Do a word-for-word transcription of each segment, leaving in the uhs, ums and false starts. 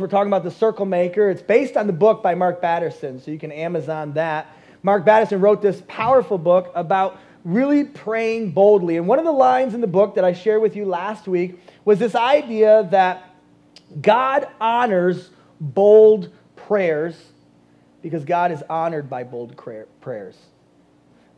We're talking about The Circle Maker. It's based on the book by Mark Batterson, so you can Amazon that. Mark Batterson wrote this powerful book about really praying boldly. And one of the lines in the book that I shared with you last week was this idea that God honors bold prayers because God is honored by bold prayers.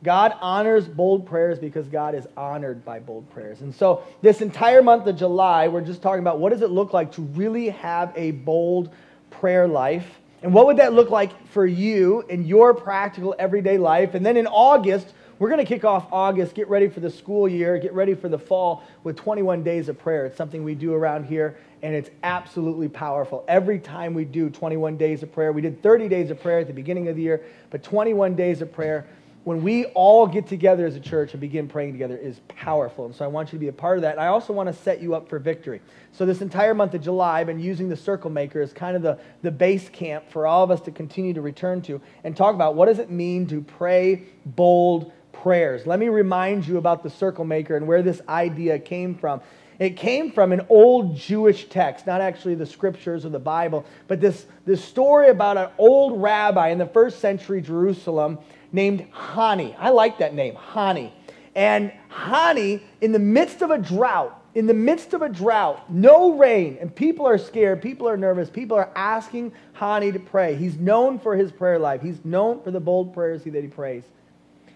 God honors bold prayers because God is honored by bold prayers. And so this entire month of July, we're just talking about what does it look like to really have a bold prayer life? And what would that look like for you in your practical everyday life? And then in August, we're going to kick off August, get ready for the school year, get ready for the fall with twenty-one days of prayer. It's something we do around here, and it's absolutely powerful. Every time we do twenty-one days of prayer, we did thirty days of prayer at the beginning of the year, but twenty-one days of prayer, when we all get together as a church and begin praying together, is powerful. And so I want you to be a part of that. And I also want to set you up for victory. So this entire month of July, I've been using the Circle Maker as kind of the, the base camp for all of us to continue to return to and talk about what does it mean to pray bold prayers. Let me remind you about the Circle Maker and where this idea came from. It came from an old Jewish text, not actually the scriptures or the Bible, but this, this story about an old rabbi in the first century Jerusalem named Honi. I like that name, Honi. And Honi, in the midst of a drought, in the midst of a drought, no rain, and people are scared, people are nervous, people are asking Honi to pray. He's known for his prayer life. He's known for the bold prayers that he prays.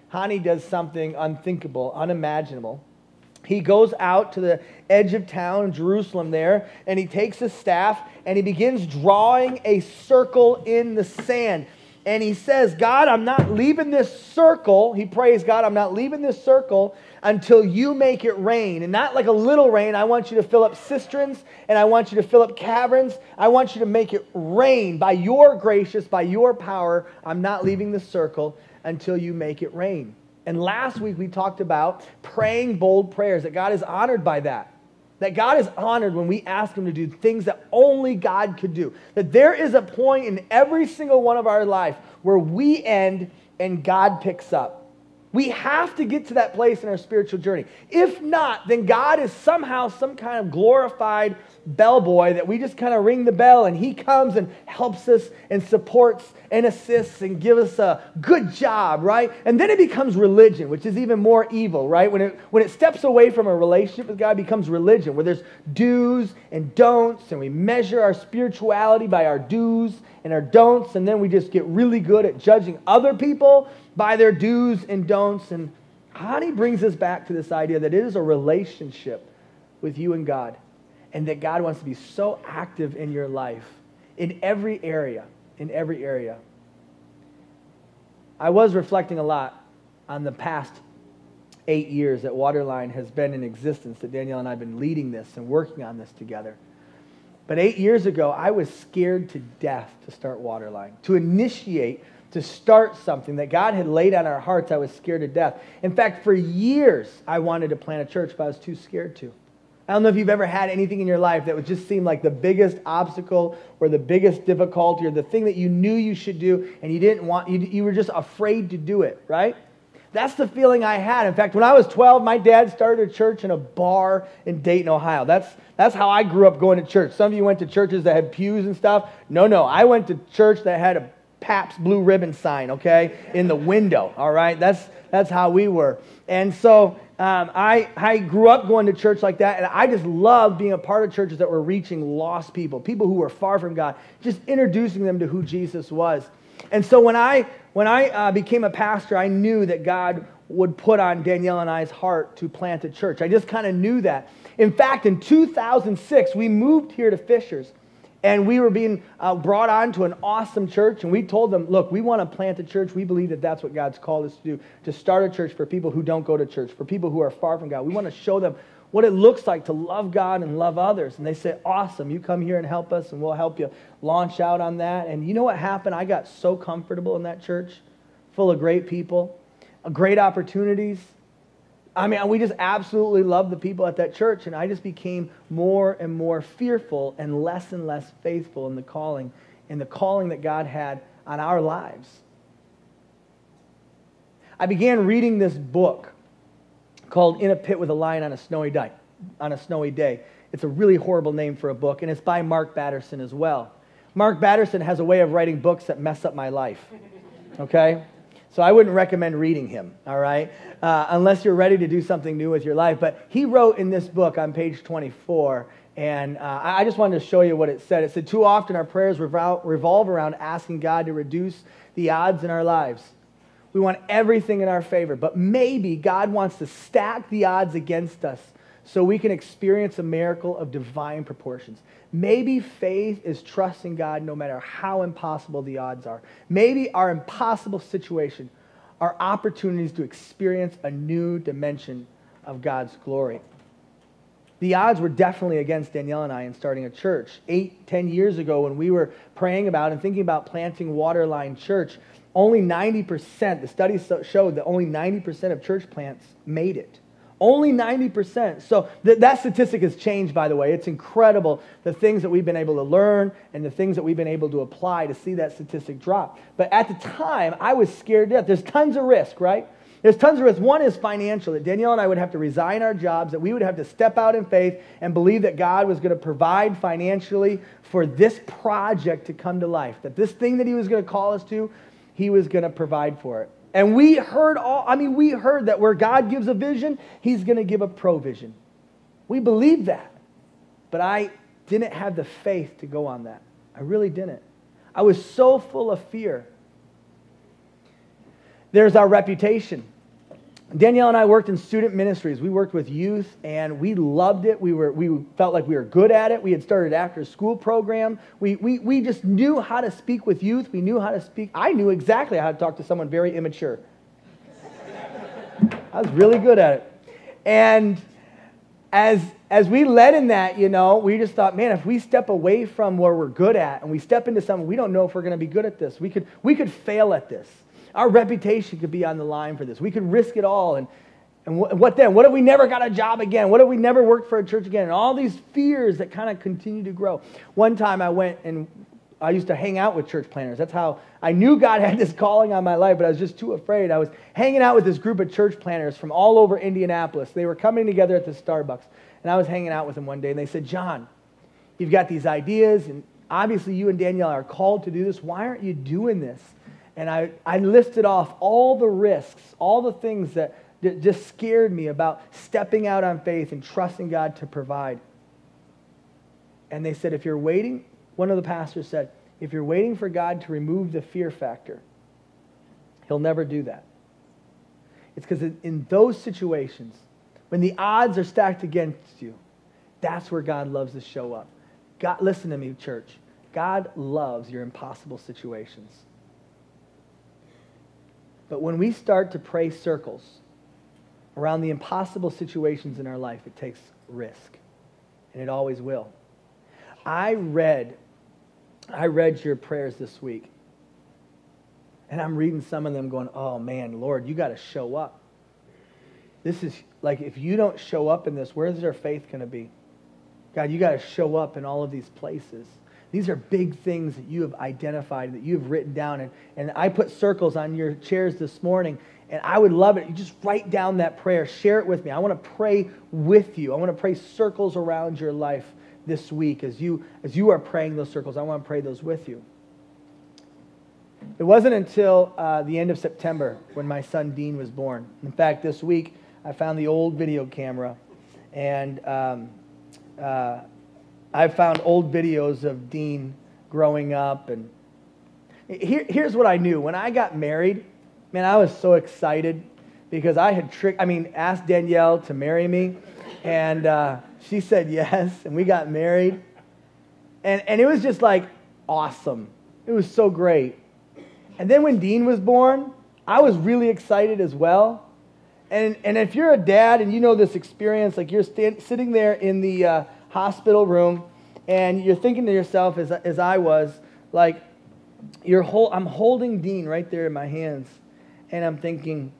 Honi does something unthinkable, unimaginable. He goes out to the edge of town, Jerusalem there, and he takes his staff and he begins drawing a circle in the sand. And he says, God, I'm not leaving this circle. He prays, God, I'm not leaving this circle until you make it rain. And not like a little rain. I want you to fill up cisterns, and I want you to fill up caverns. I want you to make it rain. By your gracious, by your power, I'm not leaving the circle until you make it rain. And last week we talked about praying bold prayers, that God is honored by that. That God is honored when we ask him to do things that only God could do. That there is a point in every single one of our life where we end and God picks up. We have to get to that place in our spiritual journey. If not, then God is somehow some kind of glorified bellboy that we just kind of ring the bell and he comes and helps us and supports and assists and gives us a good job, right? And then it becomes religion, which is even more evil, right? When it, when it steps away from a relationship with God, it becomes religion where there's do's and don'ts, and we measure our spirituality by our do's and our don'ts, and then we just get really good at judging other people by their do's and don'ts. And Honi brings us back to this idea that it is a relationship with you and God. And that God wants to be so active in your life, in every area, in every area. I was reflecting a lot on the past eight years that Waterline has been in existence, that Danielle and I have been leading this and working on this together. But eight years ago, I was scared to death to start Waterline, to initiate, to start something that God had laid on our hearts. I was scared to death. In fact, for years, I wanted to plant a church, but I was too scared to. I don't know if you've ever had anything in your life that would just seem like the biggest obstacle or the biggest difficulty or the thing that you knew you should do and you didn't want, you, you were just afraid to do it, right? That's the feeling I had. In fact, when I was twelve, my dad started a church in a bar in Dayton, Ohio. That's, that's how I grew up going to church. Some of you went to churches that had pews and stuff. No, no, I went to church that had a Pabst Blue Ribbon sign, okay, in the window, all right? That's, that's how we were. And so Um, I, I grew up going to church like that, and I just loved being a part of churches that were reaching lost people, people who were far from God, just introducing them to who Jesus was. And so when I, when I uh, became a pastor, I knew that God would put on Danielle and I's heart to plant a church. I just kind of knew that. In fact, in two thousand six, we moved here to Fishers, and we were being uh, brought on to an awesome church, and we told them, look, we want to plant a church. We believe that that's what God's called us to do, to start a church for people who don't go to church, for people who are far from God. We want to show them what it looks like to love God and love others. And they said, awesome, you come here and help us, and we'll help you launch out on that. And you know what happened? I got so comfortable in that church, full of great people, great opportunities. I mean, we just absolutely loved the people at that church, and I just became more and more fearful and less and less faithful in the calling, in the calling that God had on our lives. I began reading this book called In a Pit with a Lion on a Snowy Day. On a Snowy Day. It's a really horrible name for a book, and it's by Mark Batterson as well. Mark Batterson has a way of writing books that mess up my life, okay? So I wouldn't recommend reading him, all right? Uh, unless you're ready to do something new with your life. But he wrote in this book on page twenty-four, and uh, I just wanted to show you what it said. It said, too often our prayers revolve around asking God to reduce the odds in our lives. We want everything in our favor, but maybe God wants to stack the odds against us so we can experience a miracle of divine proportions. Maybe faith is trusting God no matter how impossible the odds are. Maybe our impossible situation are opportunities to experience a new dimension of God's glory. The odds were definitely against Danielle and I in starting a church. Eight, ten years ago when we were praying about and thinking about planting Waterline Church, only ninety percent, the studies showed that only ninety percent of church plants made it. Only ninety percent. So th- that statistic has changed, by the way. It's incredible, the things that we've been able to learn and the things that we've been able to apply to see that statistic drop. But at the time, I was scared to death. There's tons of risk, right? There's tons of risk. One is financial, that Danielle and I would have to resign our jobs, that we would have to step out in faith and believe that God was going to provide financially for this project to come to life, that this thing that he was going to call us to, he was going to provide for it. And we heard all, I mean, we heard that where God gives a vision, he's going to give a provision. We believe that. But I didn't have the faith to go on that. I really didn't. I was so full of fear. There's our reputation. Danielle and I worked in student ministries. We worked with youth, and we loved it. We were we felt like we were good at it. We had started an after-school program. We, we, we just knew how to speak with youth. We knew how to speak. I knew exactly how to talk to someone very immature. I was really good at it. And as, as we led in that, you know, we just thought, man, if we step away from where we're good at and we step into something, we don't know if we're going to be good at this. We could, we could fail at this. Our reputation could be on the line for this. We could risk it all. And, and wh- what then? What if we never got a job again? What if we never worked for a church again? And all these fears that kind of continue to grow. One time I went and I used to hang out with church planners. That's how I knew God had this calling on my life, but I was just too afraid. I was hanging out with this group of church planners from all over Indianapolis. They were coming together at the Starbucks. And I was hanging out with them one day, and they said, John, you've got these ideas, and obviously you and Danielle are called to do this. Why aren't you doing this? And I, I listed off all the risks, all the things that d- just scared me about stepping out on faith and trusting God to provide. And they said, if you're waiting, one of the pastors said, if you're waiting for God to remove the fear factor, he'll never do that. It's because in those situations, when the odds are stacked against you, that's where God loves to show up. God, listen to me, church. God loves your impossible situations. But when we start to pray circles around the impossible situations in our life, it takes risk, and it always will. I read, I read your prayers this week, and I'm reading some of them going, oh man, Lord, you got to show up. This is like, if you don't show up in this, where's our faith going to be? God, you got to show up in all of these places. These are big things that you have identified, that you have written down. And, and I put circles on your chairs this morning, and I would love it. You just write down that prayer. Share it with me. I want to pray with you. I want to pray circles around your life this week. As you, as you are praying those circles, I want to pray those with you. It wasn't until uh, the end of September when my son Dean was born. In fact, this week I found the old video camera, and um, uh, I've found old videos of Dean growing up. And here, here's what I knew. When I got married, man, I was so excited because I had tricked, I mean, asked Danielle to marry me, and uh, she said yes, and we got married. And, and it was just like awesome. It was so great. And then when Dean was born, I was really excited as well. And, and if you're a dad and you know this experience, like you're stand, sitting there in the uh, hospital room, and you're thinking to yourself, as, as I was, like, you're whole, I'm holding Dean right there in my hands, and I'm thinking,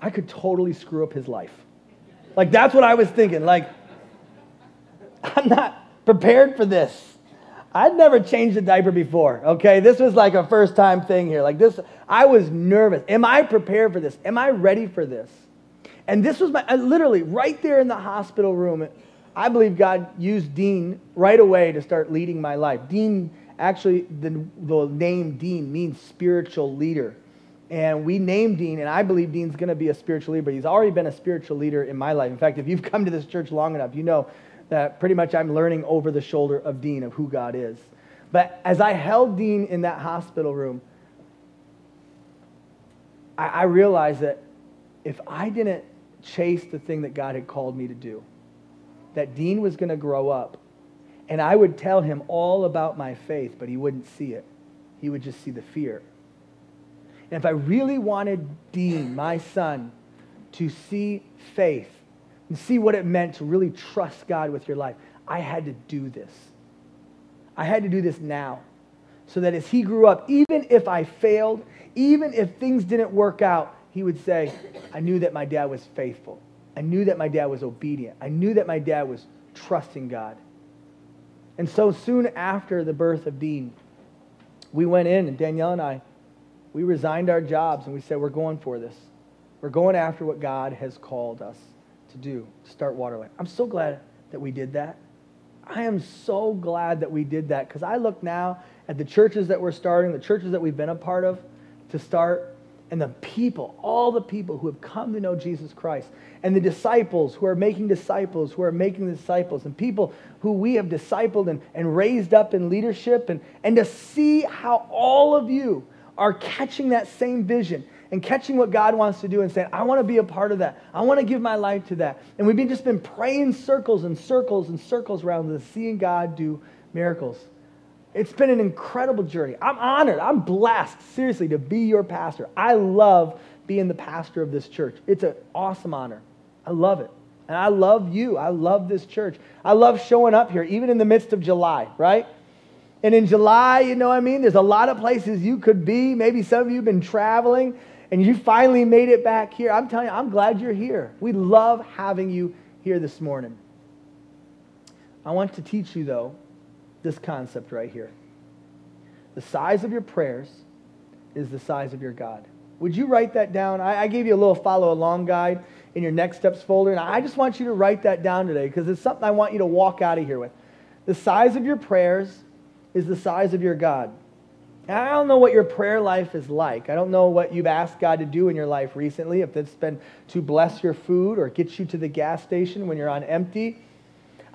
I could totally screw up his life. Like, that's what I was thinking. Like, I'm not prepared for this. I'd never changed a diaper before, okay? This was like a first-time thing here. Like, this, I was nervous. Am I prepared for this? Am I ready for this? And this was my, I literally, right there in the hospital room, I believe God used Dean right away to start leading my life. Dean, actually, the, the name Dean means spiritual leader. And we named Dean, and I believe Dean's going to be a spiritual leader, but he's already been a spiritual leader in my life. In fact, if you've come to this church long enough, you know that pretty much I'm learning over the shoulder of Dean of who God is. But as I held Dean in that hospital room, I, I realized that if I didn't chase the thing that God had called me to do, that Dean was going to grow up, and I would tell him all about my faith, but he wouldn't see it. He would just see the fear. And if I really wanted Dean, my son, to see faith and see what it meant to really trust God with your life, I had to do this. I had to do this now so that as he grew up, even if I failed, even if things didn't work out, he would say, I knew that my dad was faithful. I knew that my dad was obedient. I knew that my dad was trusting God. And so soon after the birth of Dean, we went in, and Danielle and I, we resigned our jobs, and we said, we're going for this. We're going after what God has called us to do, to start Waterline. I'm so glad that we did that. I am so glad that we did that, because I look now at the churches that we're starting, the churches that we've been a part of to start, and the people, all the people who have come to know Jesus Christ, and the disciples who are making disciples, who are making disciples, and people who we have discipled and, and raised up in leadership, and, and to see how all of you are catching that same vision and catching what God wants to do and saying, I want to be a part of that. I want to give my life to that. And we've been just been praying circles and circles and circles around and seeing God do miracles. It's been an incredible journey. I'm honored. I'm blessed, seriously, to be your pastor. I love being the pastor of this church. It's an awesome honor. I love it. And I love you. I love this church. I love showing up here, even in the midst of July, right? And in July, you know what I mean? There's a lot of places you could be. Maybe some of you have been traveling, and you finally made it back here. I'm telling you, I'm glad you're here. We love having you here this morning. I want to teach you, though, this concept right here. The size of your prayers is the size of your God. Would you write that down? I, I gave you a little follow-along guide in your Next Steps folder, and I just want you to write that down today because it's something I want you to walk out of here with. The size of your prayers is the size of your God. Now, I don't know what your prayer life is like. I don't know what you've asked God to do in your life recently, if it's been to bless your food or get you to the gas station when you're on empty.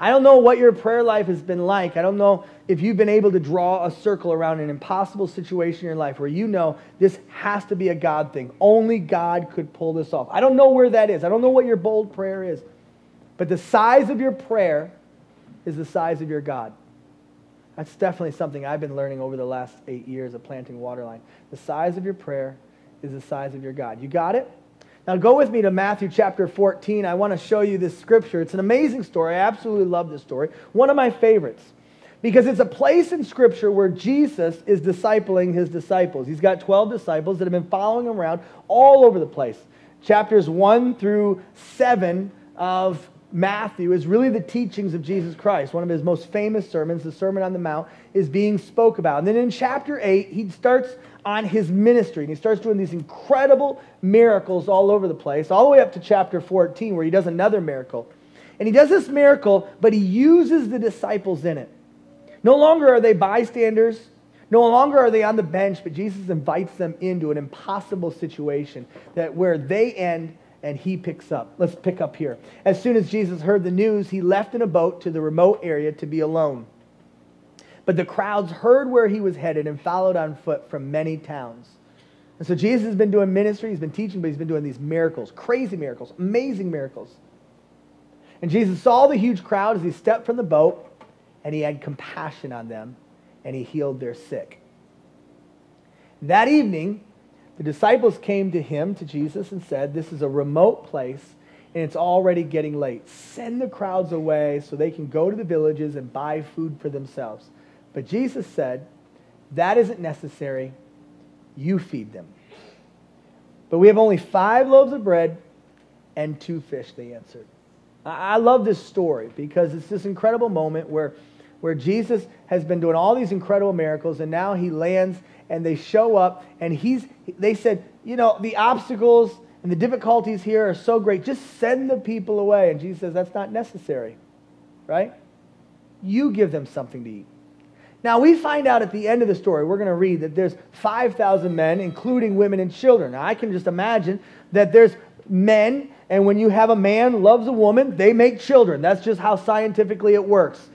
I don't know what your prayer life has been like. I don't know if you've been able to draw a circle around an impossible situation in your life where you know this has to be a God thing. Only God could pull this off. I don't know where that is. I don't know what your bold prayer is. But the size of your prayer is the size of your God. That's definitely something I've been learning over the last eight years of planting Waterline. The size of your prayer is the size of your God. You got it? Now go with me to Matthew chapter fourteen. I want to show you this scripture. It's an amazing story. I absolutely love this story. One of my favorites because it's a place in scripture where Jesus is discipling his disciples. He's got twelve disciples that have been following him around all over the place. Chapters one through seven of Matthew is really the teachings of Jesus Christ. One of his most famous sermons, the Sermon on the Mount, is being spoke about. And then in chapter eight, he starts on his ministry, and he starts doing these incredible miracles all over the place, all the way up to chapter fourteen, where he does another miracle. And he does this miracle, but he uses the disciples in it. No longer are they bystanders, no longer are they on the bench, but Jesus invites them into an impossible situation that where they end and he picks up. Let's pick up here. As soon as Jesus heard the news, he left in a boat to the remote area to be alone. But the crowds heard where he was headed and followed on foot from many towns. And so Jesus has been doing ministry, he's been teaching, but he's been doing these miracles, crazy miracles, amazing miracles. And Jesus saw the huge crowd as he stepped from the boat, and he had compassion on them, and he healed their sick. That evening, the disciples came to him, to Jesus, and said, this is a remote place, and it's already getting late. Send the crowds away so they can go to the villages and buy food for themselves. But Jesus said, that isn't necessary. You feed them. But we have only five loaves of bread and two fish, they answered. I love this story because it's this incredible moment where, where Jesus has been doing all these incredible miracles, and now he lands and they show up, and he's, they said, you know, the obstacles and the difficulties here are so great. Just send the people away. And Jesus says, that's not necessary. right? You give them something to eat. Now, we find out at the end of the story, we're going to read that there's five thousand men, including women and children. Now, I can just imagine that there's men, and when you have a man loves a woman, they make children. That's just how scientifically it works.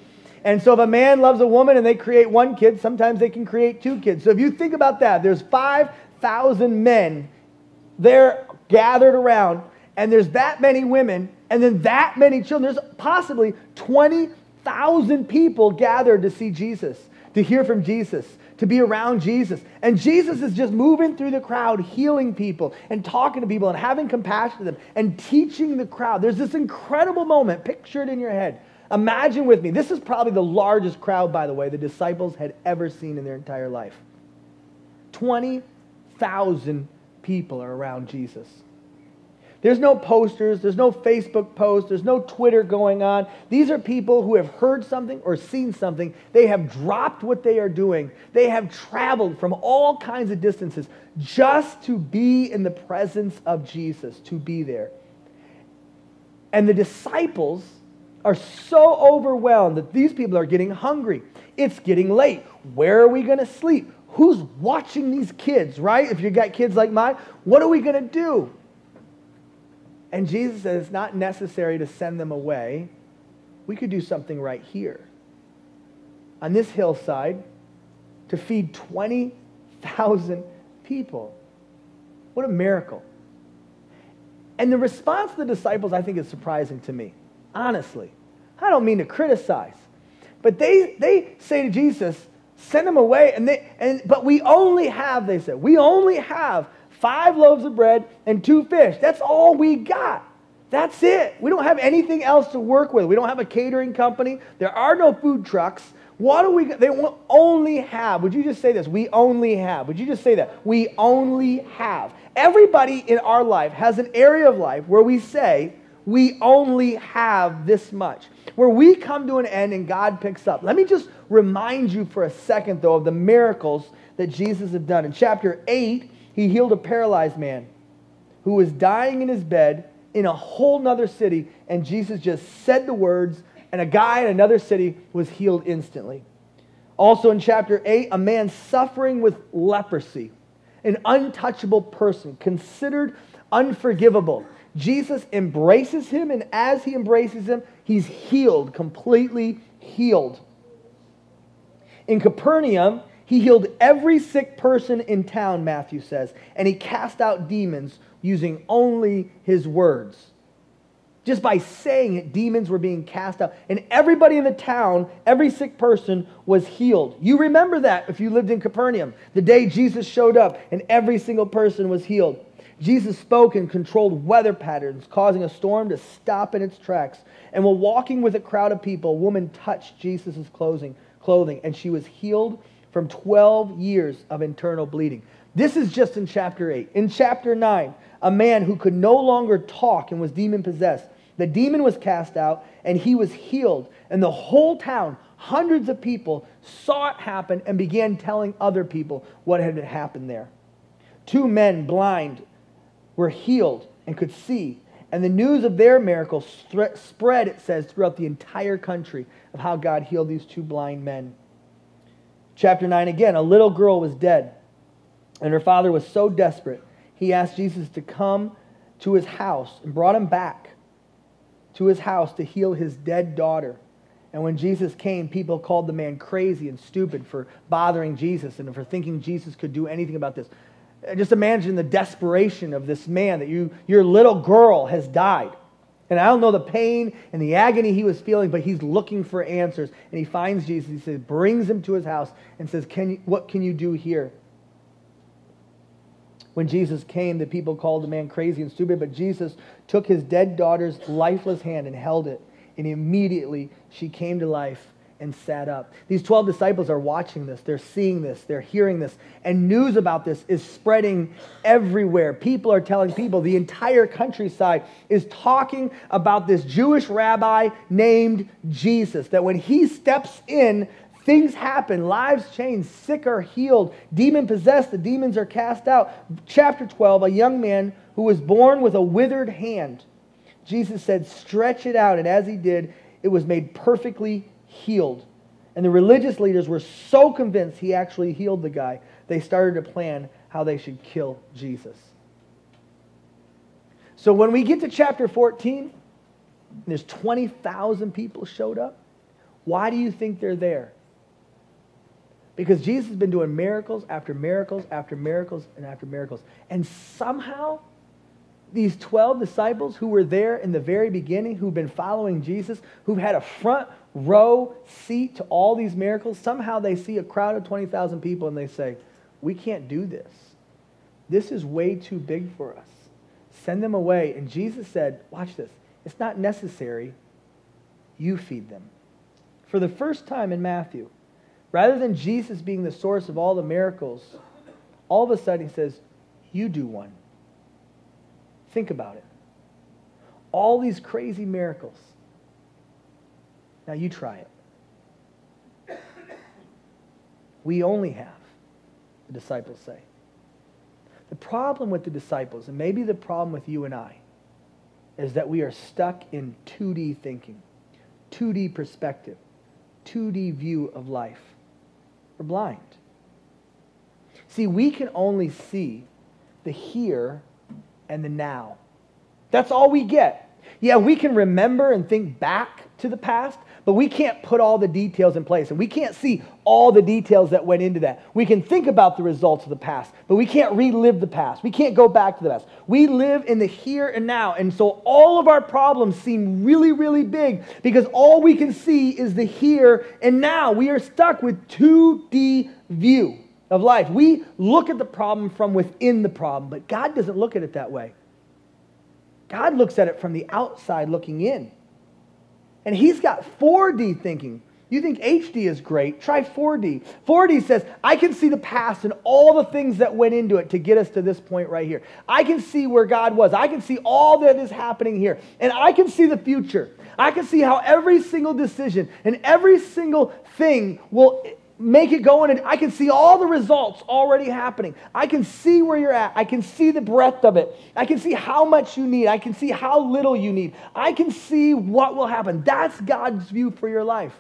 And so if a man loves a woman and they create one kid, sometimes they can create two kids. So if you think about that, there's five thousand men there gathered around, and there's that many women, and then that many children. There's possibly twenty thousand people gathered to see Jesus, to hear from Jesus, to be around Jesus. And Jesus is just moving through the crowd, healing people and talking to people and having compassion to them and teaching the crowd. There's this incredible moment. Picture it in your head. Imagine with me. This is probably the largest crowd, by the way, the disciples had ever seen in their entire life. twenty thousand people are around Jesus. There's no posters. There's no Facebook posts. There's no Twitter going on. These are people who have heard something or seen something. They have dropped what they are doing. They have traveled from all kinds of distances just to be in the presence of Jesus, to be there. And the disciples are so overwhelmed that these people are getting hungry. It's getting late. Where are we going to sleep? Who's watching these kids, right? If you've got kids like mine, what are we going to do? And Jesus said it's not necessary to send them away. We could do something right here on this hillside to feed twenty thousand people. What a miracle. And the response of the disciples, I think, is surprising to me. Honestly, I don't mean to criticize, but they, they say to Jesus, send them away. And they, and, but we only have, they said, we only have five loaves of bread and two fish. That's all we got. That's it. We don't have anything else to work with. We don't have a catering company. There are no food trucks. What do we, they only have, would you just say this? We only have, would you just say that? We only have. Everybody in our life has an area of life where we say, we only have this much, where we come to an end and God picks up. Let me just remind you for a second, though, of the miracles that Jesus had done. In chapter eight, he healed a paralyzed man who was dying in his bed in a whole nother city, and Jesus just said the words, and a guy in another city was healed instantly. Also in chapter eight, a man suffering with leprosy, an untouchable person, considered unforgivable. Jesus embraces him, and as he embraces him, he's healed, completely healed. In Capernaum, he healed every sick person in town, Matthew says, and he cast out demons using only his words. Just by saying it, demons were being cast out. And everybody in the town, every sick person was healed. You remember that if you lived in Capernaum, the day Jesus showed up and every single person was healed. Jesus spoke and controlled weather patterns, causing a storm to stop in its tracks. And while walking with a crowd of people, a woman touched Jesus' clothing, and she was healed from twelve years of internal bleeding. This is just in chapter eight. In chapter nine, a man who could no longer talk and was demon-possessed. The demon was cast out, and he was healed. And the whole town, hundreds of people, saw it happen and began telling other people what had happened there. Two men, blind, were healed and could see. And the news of their miracle spread, it says, throughout the entire country of how God healed these two blind men. Chapter nine again, a little girl was dead, and her father was so desperate, he asked Jesus to come to his house and brought him back to his house to heal his dead daughter. And when Jesus came, people called the man crazy and stupid for bothering Jesus and for thinking Jesus could do anything about this. Just imagine the desperation of this man that you, your little girl has died. And I don't know the pain and the agony he was feeling, but he's looking for answers. And he finds Jesus. He says, brings him to his house and says, "Can you, what can you do here?" When Jesus came, the people called the man crazy and stupid, but Jesus took his dead daughter's lifeless hand and held it. And immediately she came to life and sat up. These twelve disciples are watching this. They're seeing this. They're hearing this. And news about this is spreading everywhere. People are telling people. The entire countryside is talking about this Jewish rabbi named Jesus, that when he steps in, things happen. Lives change. Sick are healed. Demon-possessed, the demons are cast out. Chapter twelve, a young man who was born with a withered hand. Jesus said, "Stretch it out." And as he did, it was made perfectly healed. And the religious leaders were so convinced he actually healed the guy, they started to plan how they should kill Jesus. So when we get to chapter fourteen, there's twenty thousand people showed up. Why do you think they're there? Because Jesus has been doing miracles after miracles after miracles and after miracles. And somehow, these twelve disciples who were there in the very beginning, who've been following Jesus, who've had a front row seat to all these miracles, somehow they see a crowd of twenty thousand people and they say, we can't do this. This is way too big for us. Send them away. And Jesus said, watch this, it's not necessary. You feed them. For the first time in Matthew, rather than Jesus being the source of all the miracles, all of a sudden he says, you do one. Think about it. All these crazy miracles. Now you try it. We only have, the disciples say. The problem with the disciples, and maybe the problem with you and I, is that we are stuck in two D thinking, two D perspective, two D view of life. We're blind. See, we can only see the here and the now. That's all we get. Yeah, we can remember and think back to the past, but we can't put all the details in place, and we can't see all the details that went into that. We can think about the results of the past, but we can't relive the past. We can't go back to the past. We live in the here and now, and so all of our problems seem really, really big because all we can see is the here and now. We are stuck with two D view of life. We look at the problem from within the problem, but God doesn't look at it that way. God looks at it from the outside looking in. And he's got four D thinking. You think H D is great, try four D. four D says, I can see the past and all the things that went into it to get us to this point right here. I can see where God was. I can see all that is happening here. And I can see the future. I can see how every single decision and every single thing will make it go in, and I can see all the results already happening. I can see where you're at. I can see the breadth of it. I can see how much you need. I can see how little you need. I can see what will happen. That's God's view for your life.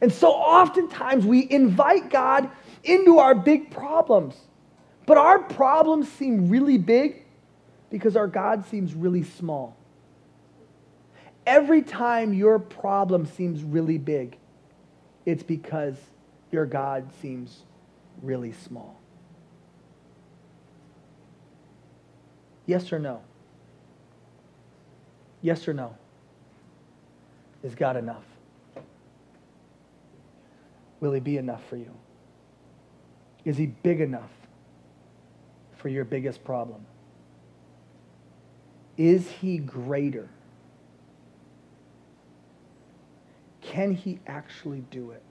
And so oftentimes we invite God into our big problems, but our problems seem really big because our God seems really small. Every time your problem seems really big, it's because your God seems really small. Yes or no? Yes or no? Is God enough? Will he be enough for you? Is he big enough for your biggest problem? Is he greater? Can he actually do it?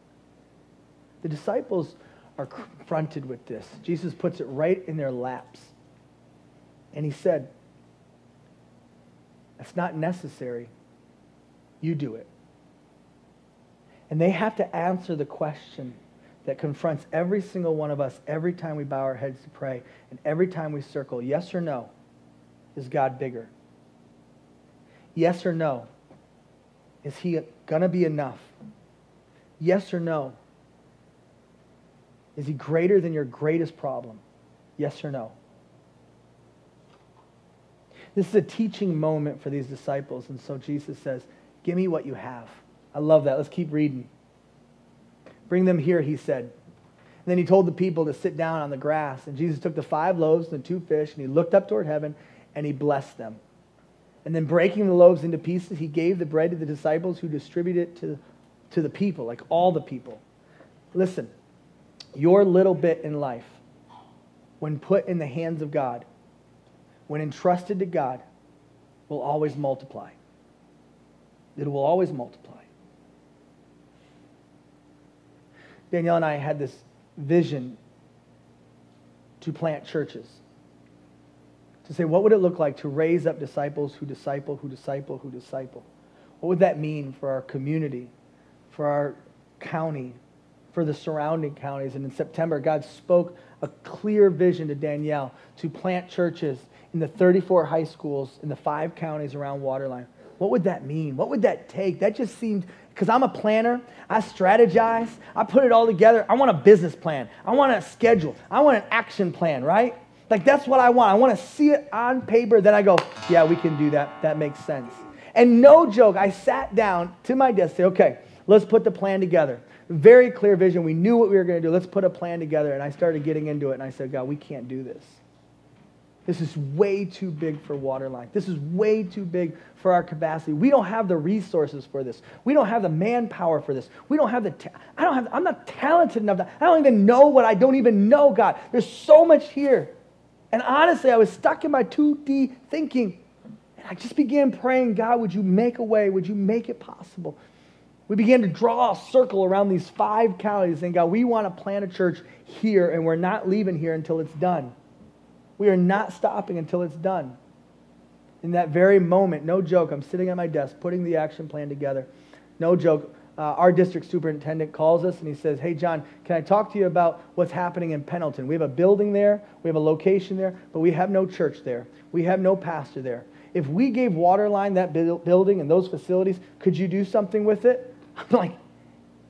The disciples are confronted with this. Jesus puts it right in their laps. And he said, it's not necessary. You do it. And they have to answer the question that confronts every single one of us every time we bow our heads to pray and every time we circle, yes or no, is God bigger? Yes or no, is he going to be enough? Yes or no? Is he greater than your greatest problem? Yes or no? This is a teaching moment for these disciples, and so Jesus says, give me what you have. I love that. Let's keep reading. Bring them here, he said. And then he told the people to sit down on the grass, and Jesus took the five loaves and the two fish, and he looked up toward heaven, and he blessed them. And then breaking the loaves into pieces, he gave the bread to the disciples who distributed it to, to the people, like all the people. Listen, your little bit in life, when put in the hands of God, when entrusted to God, will always multiply. It will always multiply. Danielle and I had this vision to plant churches. To say, what would it look like to raise up disciples who disciple, who disciple, who disciple? What would that mean for our community, for our county, for the surrounding counties? And in September, God spoke a clear vision to Danielle to plant churches in the thirty-four high schools in the five counties around Waterline. what would that mean? What would that take? That just seemed, because I'm a planner. I strategize. I put it all together. I want a business plan. I want a schedule. I want an action plan, right? Like, that's what I want. I want to see it on paper. Then I go, yeah, we can do that. That makes sense. And no joke, I sat down to my desk and said, okay, let's put the plan together. Very clear vision. We knew what we were going to do. Let's put a plan together. And I started getting into it. And I said, God, we can't do this. This is way too big for Waterline. This is way too big for our capacity. We don't have the resources for this. We don't have the manpower for this. We don't have the, ta- I don't have, I'm not talented enough. I don't even know what I don't even know, God. There's so much here. And honestly, I was stuck in my two D thinking. And I just began praying, God, would you make a way? Would you make it possible? We began to draw a circle around these five counties and God, we want to plant a church here and we're not leaving here until it's done. We are not stopping until it's done. In that very moment, no joke, I'm sitting at my desk putting the action plan together. No joke, uh, our district superintendent calls us and he says, hey, John, can I talk to you about what's happening in Pendleton? We have a building there, we have a location there, but we have no church there. We have no pastor there. If we gave Waterline that building and those facilities, could you do something with it? I'm like,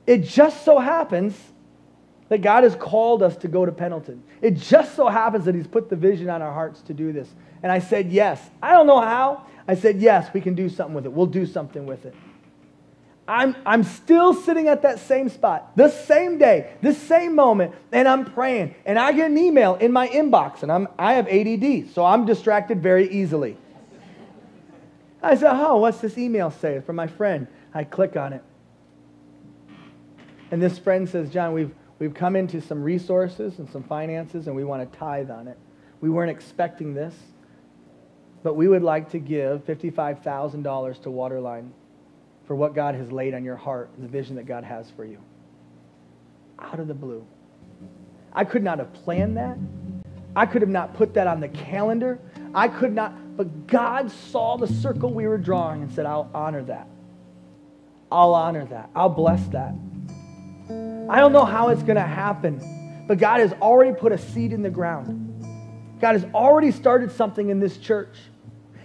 it just so happens that God has called us to go to Pendleton. It just so happens that he's put the vision on our hearts to do this. And I said, yes. I don't know how. I said, yes, we can do something with it. We'll do something with it. I'm, I'm still sitting at that same spot, the same day, the same moment, and I'm praying. And I get an email in my inbox, and I'm, I have A D D, so I'm distracted very easily. I said, oh, what's this email say? It's from my friend. I click on it. And this friend says, John, we've We've come into some resources and some finances, and we want to tithe on it. We weren't expecting this, but we would like to give fifty-five thousand dollars to Waterline for what God has laid on your heart and the vision that God has for you. Out of the blue. I could not have planned that. I could have not put that on the calendar. I could not, but God saw the circle we were drawing and said, I'll honor that. I'll honor that. I'll bless that. I don't know how it's going to happen, but God has already put a seed in the ground. God has already started something in this church.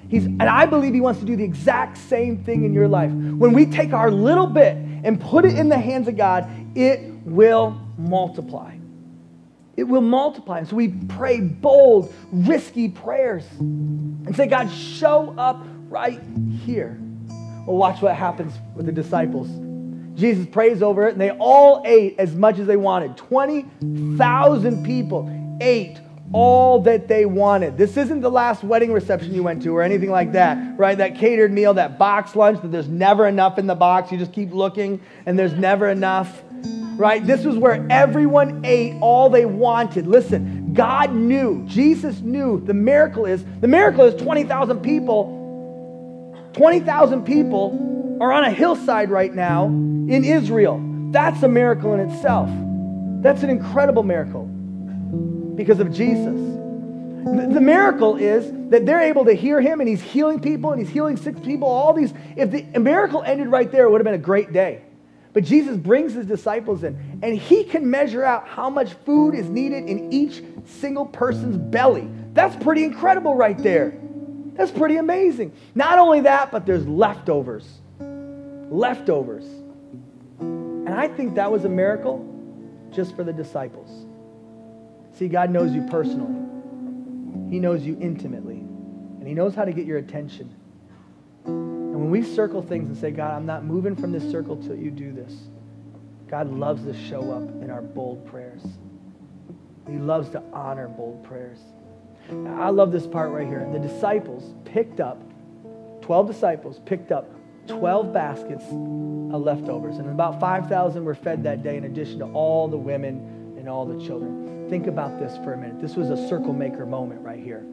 He's, and I believe he wants to do the exact same thing in your life. When we take our little bit and put it in the hands of God, it will multiply. It will multiply. And so we pray bold, risky prayers and say, God, show up right here. Well, watch what happens with the disciples. Jesus prays over it, and they all ate as much as they wanted. twenty thousand people ate all that they wanted. This isn't the last wedding reception you went to or anything like that, right? That catered meal, that box lunch, that there's never enough in the box. You just keep looking, and there's never enough, right? This was where everyone ate all they wanted. Listen, God knew, Jesus knew the miracle is, the miracle is twenty thousand people, twenty thousand people are on a hillside right now in Israel. That's a miracle in itself. That's an incredible miracle because of Jesus. The, the miracle is that they're able to hear him and he's healing people and he's healing sick people, all these. If the miracle ended right there, it would have been a great day. But Jesus brings his disciples in and he can measure out how much food is needed in each single person's belly. That's pretty incredible right there. That's pretty amazing. Not only that, but there's leftovers. Leftovers. And I think that was a miracle just for the disciples. See, God knows you personally. He knows you intimately. And he knows how to get your attention. And when we circle things and say, God, I'm not moving from this circle till you do this. God loves to show up in our bold prayers. He loves to honor bold prayers. Now, I love this part right here. The disciples picked up, twelve disciples picked up twelve baskets of leftovers. And about five thousand were fed that day in addition to all the women and all the children. Think about this for a minute. This was a circle maker moment right here.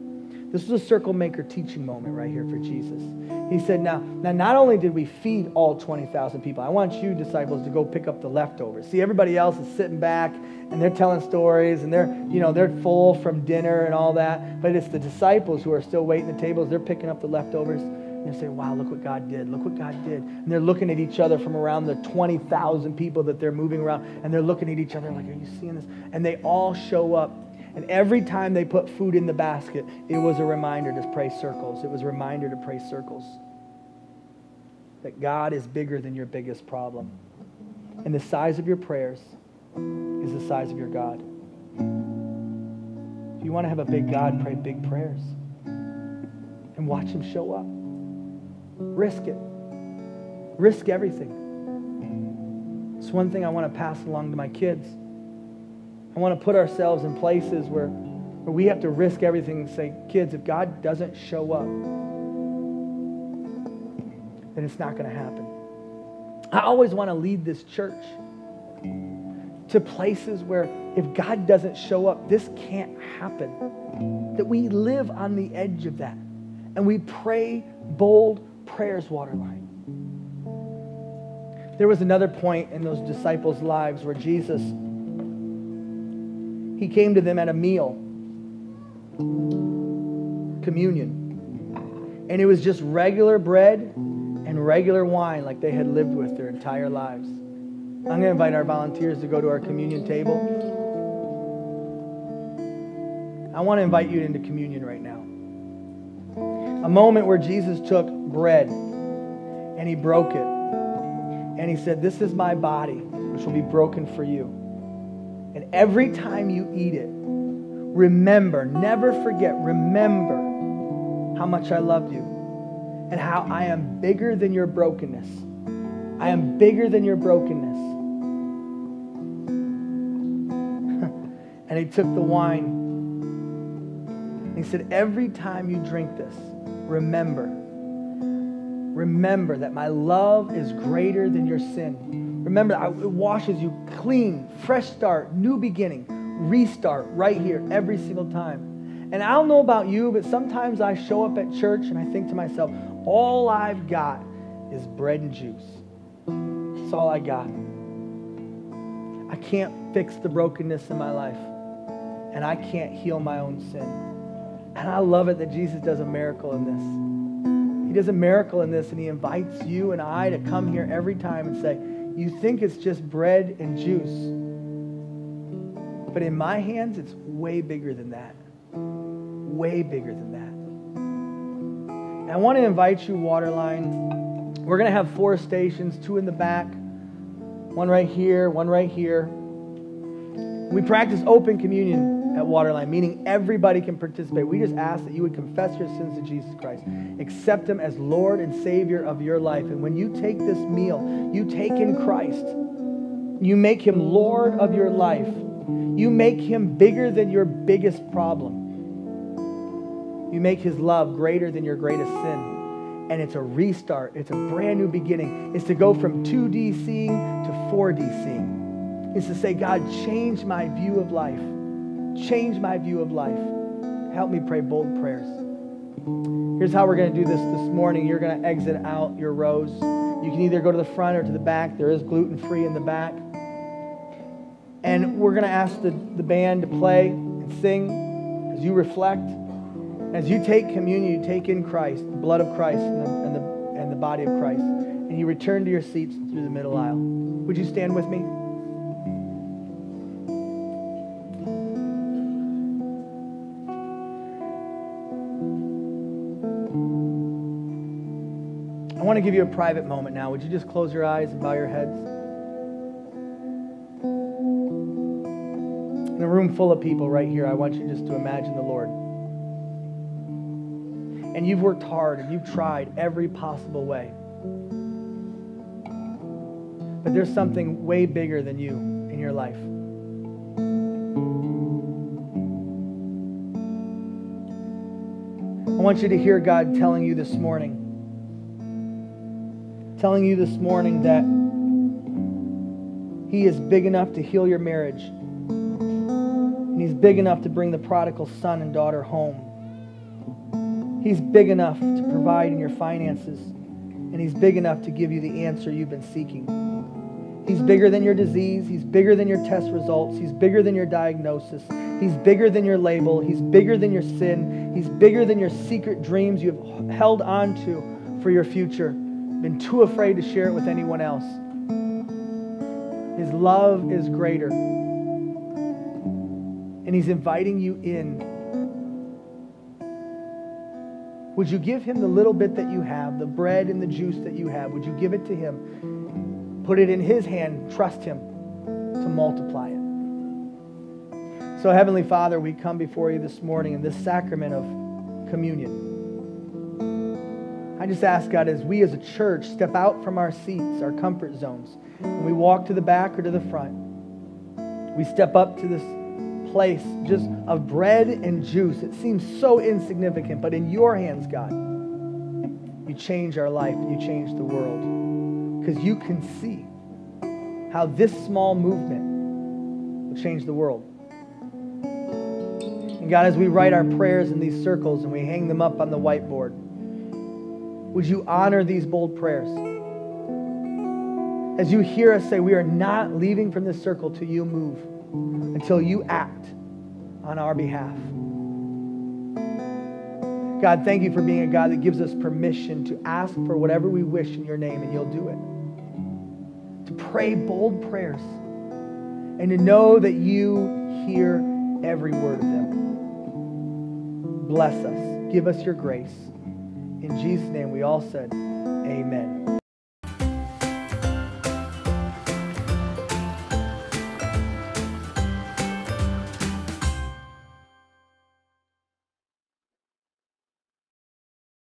This was a circle maker teaching moment right here for Jesus. He said, now, now not only did we feed all twenty thousand people, I want you disciples to go pick up the leftovers. See, everybody else is sitting back and they're telling stories and they're, you know, they're full from dinner and all that. But it's the disciples who are still waiting at the tables. They're picking up the leftovers. And they say, wow, look what God did. Look what God did. And they're looking at each other from around the twenty thousand people that they're moving around. And they're looking at each other like, are you seeing this? And they all show up. And every time they put food in the basket, it was a reminder to pray circles. It was a reminder to pray circles. that God is bigger than your biggest problem. And the size of your prayers is the size of your God. If you want to have a big God, pray big prayers and watch him show up. Risk it. Risk everything. It's one thing I want to pass along to my kids. I want to put ourselves in places where, where we have to risk everything and say, kids, if God doesn't show up, then it's not going to happen. I always want to lead this church to places where if God doesn't show up, this can't happen. That we live on the edge of that. And we pray bold prayers, Waterline. There was another point in those disciples' lives where Jesus, he came to them at a meal, communion. And it was just regular bread and regular wine like they had lived with their entire lives. I'm going to invite our volunteers to go to our communion table. I want to invite you into communion right now. A moment where Jesus took bread and he broke it. And he said, this is my body, which will be broken for you. And every time you eat it, remember, never forget, remember how much I loved you and how I am bigger than your brokenness. I am bigger than your brokenness. And he took the wine. He said, every time you drink this, remember. Remember that my love is greater than your sin. Remember, it washes you clean, fresh start, new beginning, restart right here every single time. And I don't know about you, but sometimes I show up at church and I think to myself, all I've got is bread and juice. That's all I got. I can't fix the brokenness in my life. And I can't heal my own sin. And I love it that Jesus does a miracle in this. He does a miracle in this, and he invites you and I to come here every time and say, you think it's just bread and juice. But in my hands, it's way bigger than that. Way bigger than that. And I want to invite you, Waterline. We're going to have four stations, two in the back, one right here, one right here. We practice open communion at Waterline, meaning everybody can participate. We just ask that you would confess your sins to Jesus Christ. Accept him as Lord and Savior of your life. And when you take this meal, you take in Christ. You make him Lord of your life. You make him bigger than your biggest problem. You make his love greater than your greatest sin. And it's a restart. It's a brand new beginning. It's to go from two D seeing to four D seeing. It's to say, God, change my view of life. Change my view of life. Help me pray bold prayers. Here's how we're going to do this this morning. You're going to exit out your rows. You can either go to the front or to the back. There is gluten-free in the back. And we're going to ask the, the band to play and sing as you reflect. As you take communion, you take in Christ, the blood of Christ and the, and the, and the body of Christ. And you return to your seats through the middle aisle. Would you stand with me? I want to give you a private moment now. Would you just close your eyes and bow your heads? In a room full of people right here, I want you just to imagine the Lord. And you've worked hard and you've tried every possible way. But there's something way bigger than you in your life. I want you to hear God telling you this morning. Telling you this morning that he is big enough to heal your marriage. And he's big enough to bring the prodigal son and daughter home. He's big enough to provide in your finances. And he's big enough to give you the answer you've been seeking. He's bigger than your disease. He's bigger than your test results. He's bigger than your diagnosis. He's bigger than your label. He's bigger than your sin. He's bigger than your secret dreams you've held on to for your future. Been too afraid to share it with anyone else. His love is greater. And he's inviting you in. Would you give him the little bit that you have, the bread and the juice that you have? Would you give it to him? Put it in his hand. Trust him to multiply it. So, Heavenly Father, we come before you this morning in this sacrament of communion. I just ask, God, as we as a church step out from our seats, our comfort zones, and we walk to the back or to the front, we step up to this place just of bread and juice. It seems so insignificant, but in your hands, God, you change our life, you change the world, because you can see how this small movement will change the world. And God, as we write our prayers in these circles and we hang them up on the whiteboard, would you honor these bold prayers? As you hear us say, we are not leaving from this circle till you move, until you act on our behalf. God, thank you for being a God that gives us permission to ask for whatever we wish in your name, and you'll do it. To pray bold prayers and to know that you hear every word of them. Bless us. Give us your grace. In Jesus' name we all said, amen.